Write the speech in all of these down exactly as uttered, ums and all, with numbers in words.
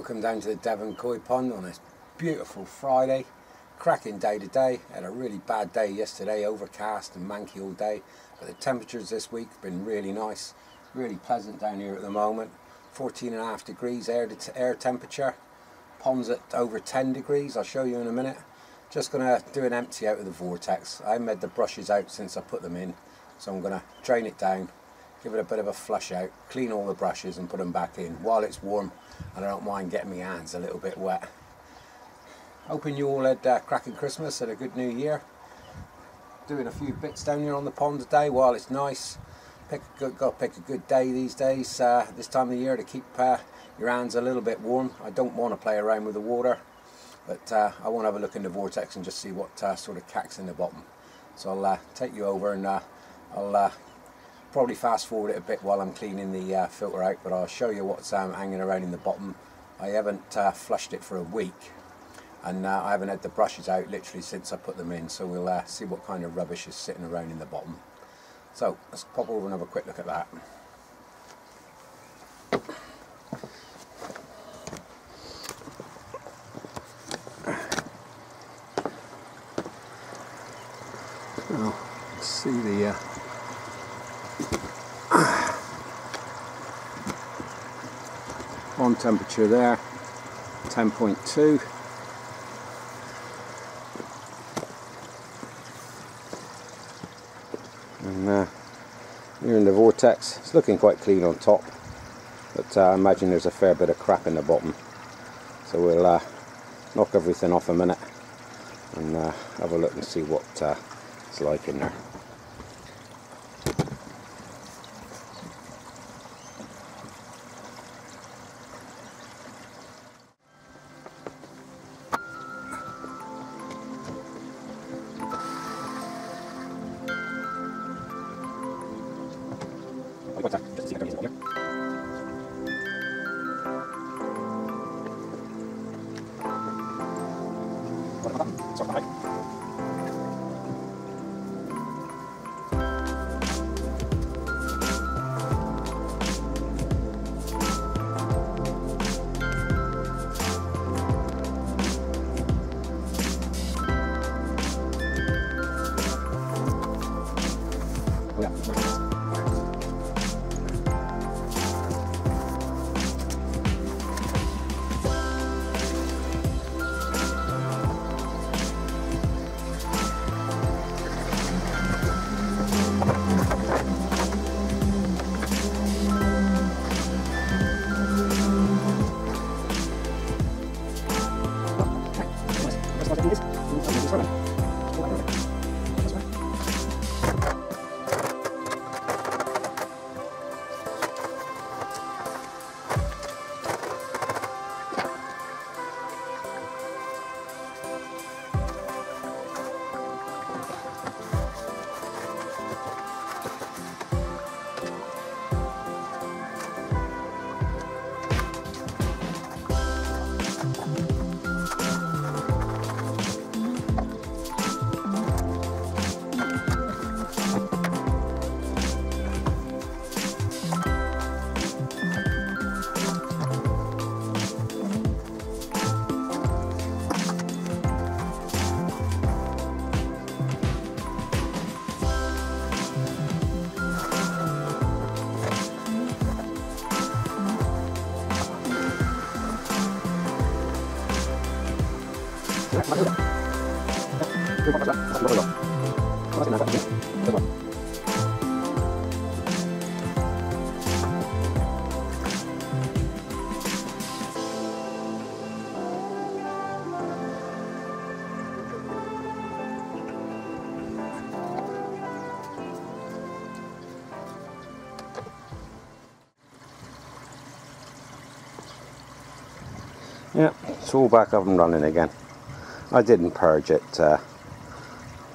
Welcome down to the DevonKoi Pond on this beautiful Friday. Cracking day today. Had a really bad day yesterday, overcast and manky all day. But the temperatures this week have been really nice. Really pleasant down here at the moment. fourteen and a half degrees air, to air temperature. Pond's at over ten degrees. I'll show you in a minute. Just going to do an empty out of the vortex. I haven't had the brushes out since I put them in. So I'm going to drain it down. Give it a bit of a flush out, clean all the brushes and put them back in while it's warm, and I don't mind getting my hands a little bit wet. Hoping you all had a cracking Christmas and a good New Year. Doing a few bits down here on the pond today while it's nice. Pick a good, got to pick a good day these days, uh, this time of year, to keep uh, your hands a little bit warm. I don't want to play around with the water, but uh, I want to have a look in the vortex and just see what uh, sort of cacks in the bottom. So I'll uh, take you over and uh, I'll uh, probably fast forward it a bit while I'm cleaning the uh, filter out, but I'll show you what's um, hanging around in the bottom. I haven't uh, flushed it for a week, and uh, I haven't had the brushes out literally since I put them in, so we'll uh, see what kind of rubbish is sitting around in the bottom. So let's pop over and have a quick look at that. Oh, let's see the uh, pond temperature there, ten point two. And uh, here in the vortex, it's looking quite clean on top, but uh, I imagine there's a fair bit of crap in the bottom. So we'll uh, knock everything off a minute and uh, have a look and see what uh, it's like in there. Yeah, it's all back up and running again. I didn't purge it, uh,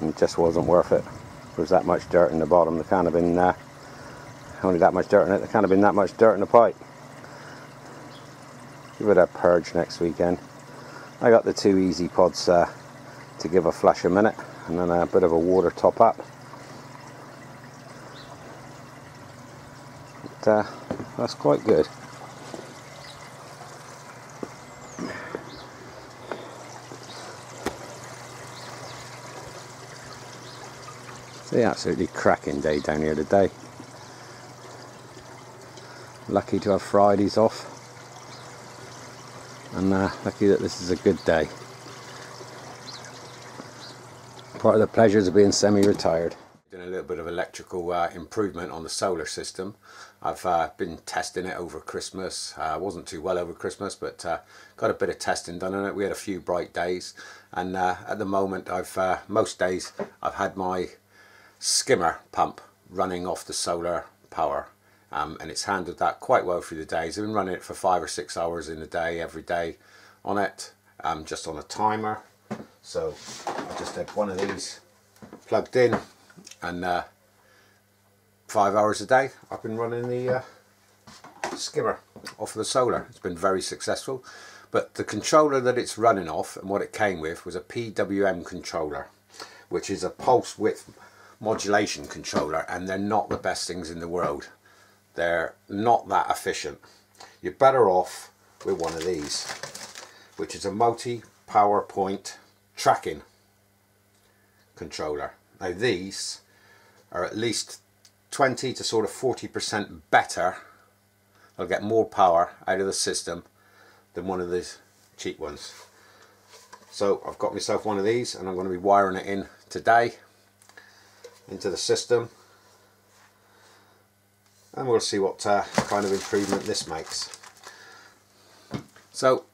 it just wasn't worth it. There was that much dirt in the bottom, there can't have been uh, only that much dirt in it, there can't have been that much dirt in the pipe. Give it a purge next weekend. I got the two easy pods uh, to give a flush a minute, and then a bit of a water top up. But, uh, that's quite good. The absolutely cracking day down here today. Lucky to have Fridays off, and uh, lucky that this is a good day. Part of the pleasures of being semi-retired. Doing a little bit of electrical uh, improvement on the solar system. I've uh, been testing it over Christmas. Uh, wasn't too well over Christmas, but uh, got a bit of testing done on it. We had a few bright days, and uh, at the moment, I've uh, most days I've had my skimmer pump running off the solar power. Um, and it's handled that quite well through the days. I've been running it for five or six hours in the day, every day on it, um, just on a timer. So I just had one of these plugged in, and uh, five hours a day I've been running the uh, skimmer off of the solar. It's been very successful, but the controller that it's running off and what it came with was a P W M controller, which is a pulse width modulation controller, and they're not the best things in the world. They're not that efficient. You're better off with one of these, which is a multi PowerPoint tracking controller. Now these are at least twenty to sort of forty percent better. They'll get more power out of the system than one of these cheap ones. So I've got myself one of these, and I'm going to be wiring it in today into the system. And we'll see what uh, kind of improvement this makes. So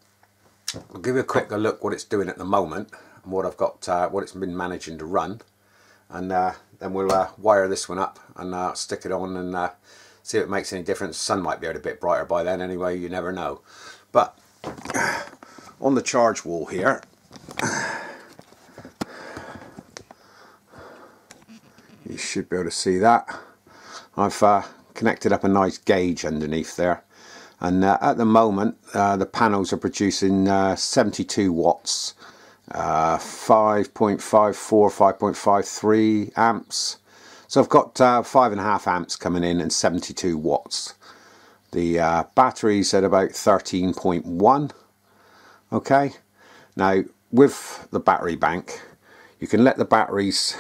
I'll give you a quick look what it's doing at the moment, and what I've got, uh, what it's been managing to run, and uh, then we'll uh, wire this one up and uh, stick it on and uh, see if it makes any difference. The sun might be out a bit brighter by then anyway, you never know. But on the charge wall here, you should be able to see that I've uh, connected up a nice gauge underneath there, and uh, at the moment uh, the panels are producing uh, seventy-two watts, uh, five point five four, five point five three amps, so I've got uh, five and a half amps coming in and seventy-two watts. The uh, battery's at about thirteen point one. okay, now with the battery bank you can let the batteries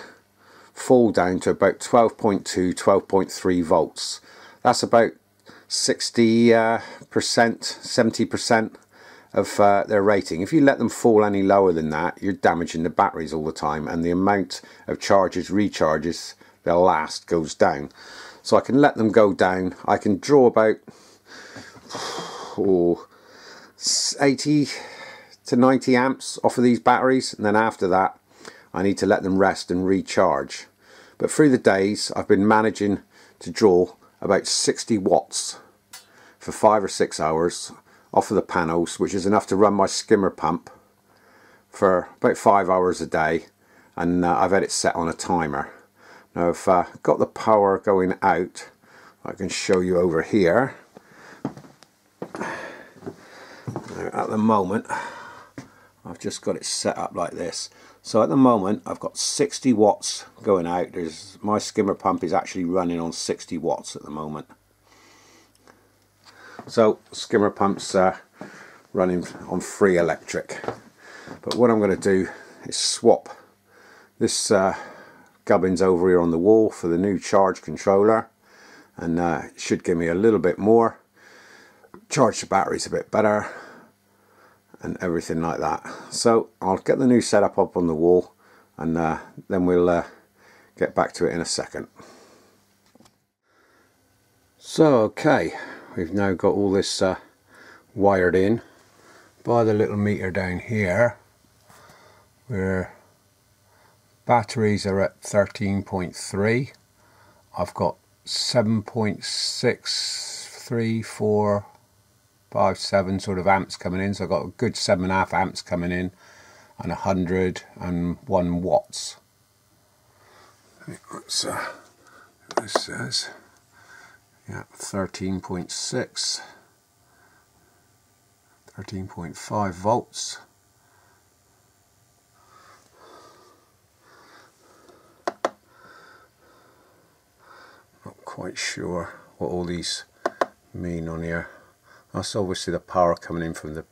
fall down to about twelve point two, twelve point three volts. That's about sixty percent, seventy percent of uh, their rating. If you let them fall any lower than that, you're damaging the batteries all the time, and the amount of charges, recharges they'll last goes down. So I can let them go down. I can draw about oh, eighty to ninety amps off of these batteries, and then after that I need to let them rest and recharge. But through the days I've been managing to draw about sixty watts for five or six hours off of the panels, which is enough to run my skimmer pump for about five hours a day, and uh, I've had it set on a timer. Now I've uh, got the power going out. I can show you over here. Now, at the moment I've just got it set up like this. So at the moment I've got sixty watts going out. There's, my skimmer pump is actually running on sixty watts at the moment. So skimmer pump's uh, running on free electric. But what I'm going to do is swap this uh, gubbins over here on the wall for the new charge controller, and uh, it should give me a little bit more. Charge the batteries a bit better and everything like that. So I'll get the new setup up on the wall, and uh, then we'll uh, get back to it in a second. So okay, we've now got all this uh, wired in by the little meter down here, where batteries are at thirteen point three. I've got seven point six three four five seven sort of amps coming in, so I've got a good seven and a half amps coming in, and one hundred and one watts. What's uh, this says? Yeah, thirteen point six, thirteen point five volts. Not quite sure what all these mean on here. That's obviously the power coming in from the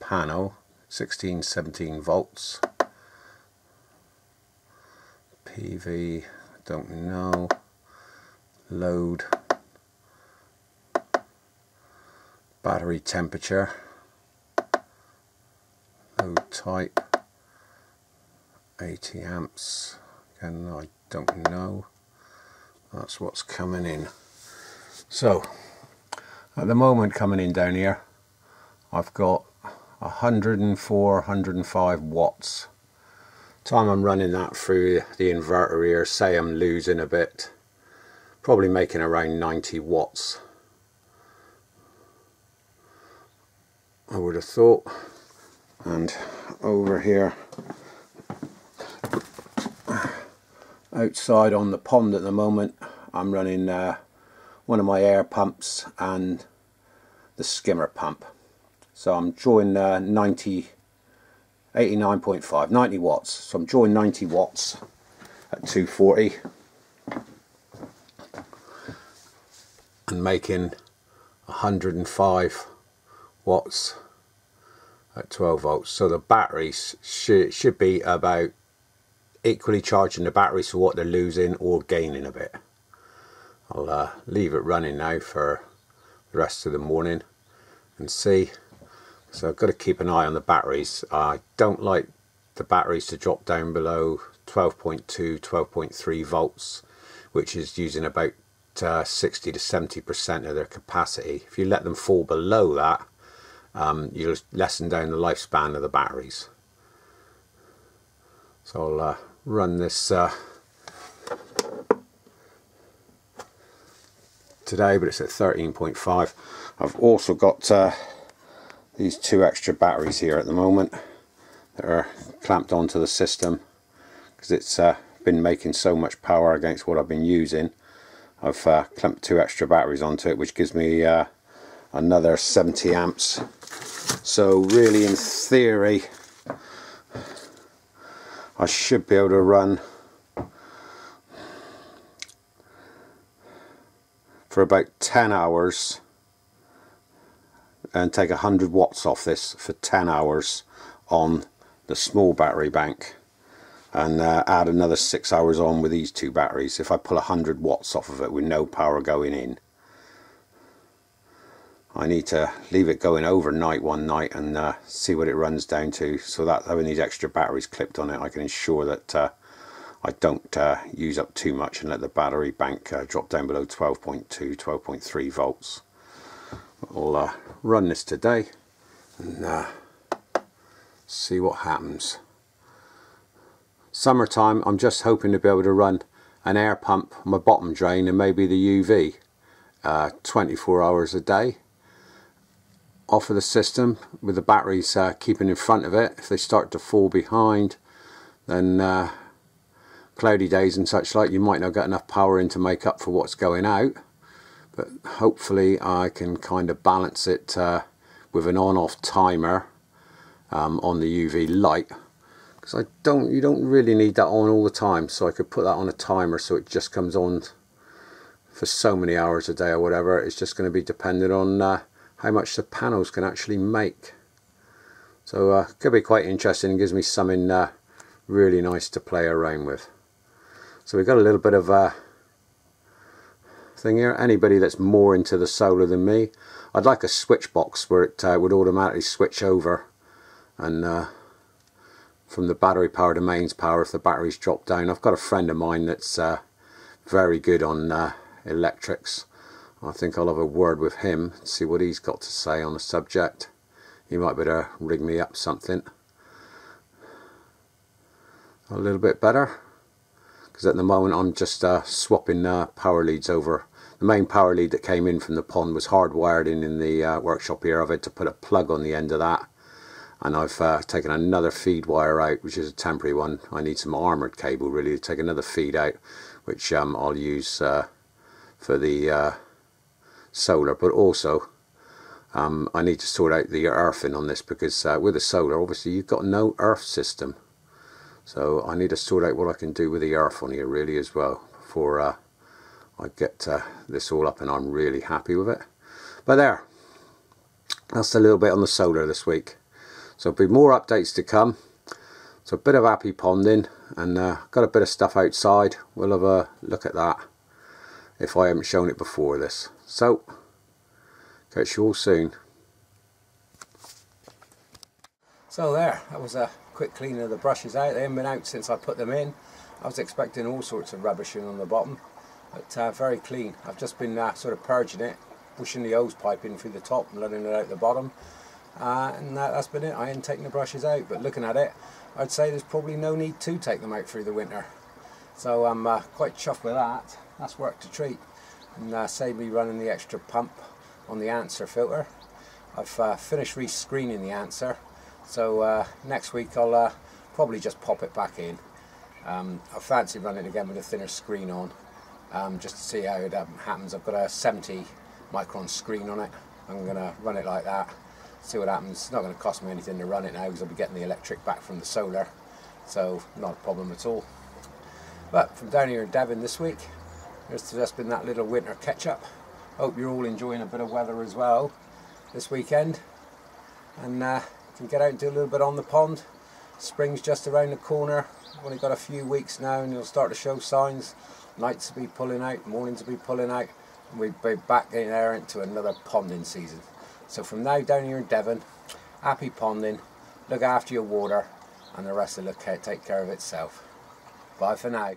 panel, sixteen, seventeen volts. P V don't know. Load. Battery temperature. Load type. eighty amps. Again, I don't know. That's what's coming in. So at the moment coming in down here, I've got one oh four, one oh five watts. Time I'm running that through the inverter here, say I'm losing a bit, probably making around ninety watts, I would have thought. And over here outside on the pond at the moment, I'm running uh, one of my air pumps and the skimmer pump. So I'm drawing uh, ninety, eighty-nine point five, ninety watts. So I'm drawing ninety watts at two forty and making one oh five watts at twelve volts. So the battery sh should be about equally charging the battery, so what they're losing or gaining a bit. I'll uh, leave it running now for the rest of the morning and see. So I've got to keep an eye on the batteries. I don't like the batteries to drop down below twelve point two, twelve point three volts, which is using about uh, sixty to seventy percent of their capacity. If you let them fall below that, um, you'll lessen down the lifespan of the batteries. So I'll uh, run this uh, today, but it's at thirteen point five. I've also got uh, these two extra batteries here at the moment that are clamped onto the system, because it's uh, been making so much power against what I've been using. I've uh, clamped two extra batteries onto it, which gives me uh, another seventy amps. So really, in theory, I should be able to run for about ten hours and take one hundred watts off this for ten hours on the small battery bank, and uh, add another six hours on with these two batteries if I pull one hundred watts off of it with no power going in. I need to leave it going overnight one night and uh, see what it runs down to, so that having these extra batteries clipped on it, I can ensure that uh, I don't uh, use up too much and let the battery bank uh, drop down below twelve point two, twelve point three volts. I'll uh, run this today and uh, see what happens. Summertime, I'm just hoping to be able to run an air pump, my bottom drain, and maybe the U V uh, twenty-four hours a day off of the system, with the batteries uh, keeping in front of it. If they start to fall behind, then uh, cloudy days and such like, you might not get enough power in to make up for what's going out. But hopefully I can kind of balance it uh, with an on-off timer um, on the U V light, because I don't, you don't really need that on all the time. So I could put that on a timer so it just comes on for so many hours a day or whatever. It's just going to be dependent on uh, how much the panels can actually make. So uh, could be quite interesting and gives me something uh, really nice to play around with. So we've got a little bit of a uh, thing here. Anybody that's more into the solar than me, I'd like a switch box where it uh, would automatically switch over and uh, from the battery power to mains power if the batteries drop down. I've got a friend of mine that's uh, very good on uh, electrics. I think I'll have a word with him and see what he's got to say on the subject. He might better rig me up something a little bit better, because at the moment I'm just uh, swapping uh, power leads over. The main power lead that came in from the pond was hardwired in in the uh, workshop here. I've had to put a plug on the end of that, and I've uh, taken another feed wire out, which is a temporary one. I need some armoured cable really to take another feed out, which um, I'll use uh, for the uh, solar. But also um, I need to sort out the earthing on this, because uh, with the solar obviously you've got no earth system. So I need to sort out what I can do with the earth on here really as well, before uh, I get uh, this all up and I'm really happy with it. But there, that's a little bit on the solar this week. So there'll be more updates to come. So a bit of happy ponding, and uh, got a bit of stuff outside. We'll have a look at that if I haven't shown it before this. So catch you all soon. So there, that was a quick clean of the brushes out. They haven't been out since I put them in. I was expecting all sorts of rubbishing on the bottom, but uh, very clean. I've just been uh, sort of purging it, pushing the hose pipe in through the top and letting it out the bottom. Uh, and that, that's been it. I ain't taking the brushes out, but looking at it, I'd say there's probably no need to take them out through the winter. So I'm uh, quite chuffed with that. That's work to treat, and uh, saved me running the extra pump on the answer filter. I've uh, finished re-screening the answer, so uh, next week I'll uh, probably just pop it back in. Um, I fancy running again with a thinner screen on, um, just to see how it um, happens. I've got a seventy micron screen on it. I'm going to run it like that, see what happens. It's not going to cost me anything to run it now, because I'll be getting the electric back from the solar, so not a problem at all. But from down here in Devon this week, there's just been that little winter catch-up. Hope you're all enjoying a bit of weather as well this weekend, and uh, can get out and do a little bit on the pond. Spring's just around the corner. I've only got a few weeks now, and you'll start to show signs. Nights will be pulling out, mornings will be pulling out, and we'll be back in there into another ponding season. So from now down here in Devon, happy ponding, look after your water, and the rest will look, take care of itself. Bye for now.